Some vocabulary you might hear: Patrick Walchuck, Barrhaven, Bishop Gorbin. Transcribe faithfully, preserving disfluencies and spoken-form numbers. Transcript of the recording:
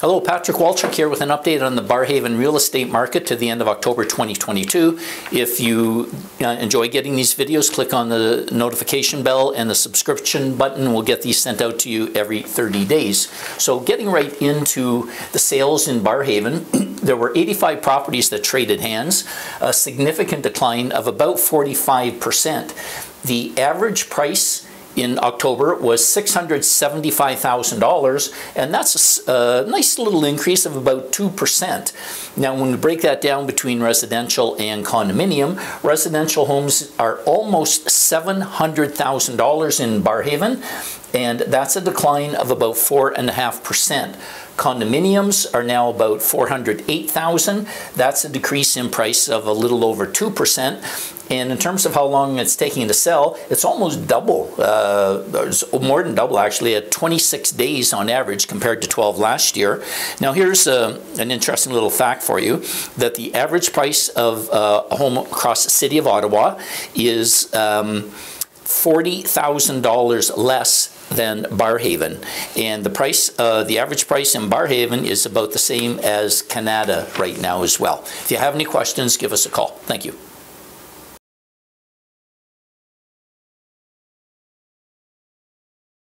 Hello, Patrick Walchuck here with an update on the Barrhaven real estate market to the end of October twenty twenty-two. If you enjoy getting these videos, click on the notification bell and the subscription button. We'll get these sent out to you every thirty days. So getting right into the sales in Barrhaven, there were eighty-five properties that traded hands, a significant decline of about forty-five percent. The average price in October was six hundred seventy-five thousand dollars, and that's a, a nice little increase of about two percent. Now, when we break that down between residential and condominium, residential homes are almost seven hundred thousand dollars in Barrhaven, and that's a decline of about four point five percent. Condominiums are now about four hundred eight thousand dollars. That's a decrease in price of a little over two percent. And in terms of how long it's taking to sell, it's almost double, uh, it's more than double actually, at twenty-six days on average compared to twelve last year. Now here's a, an interesting little fact for you, that the average price of uh, a home across the city of Ottawa is um, forty thousand dollars less than Barrhaven, and the price, uh, the average price in Barrhaven is about the same as Canada right now as well. If you have any questions, give us a call. Thank you.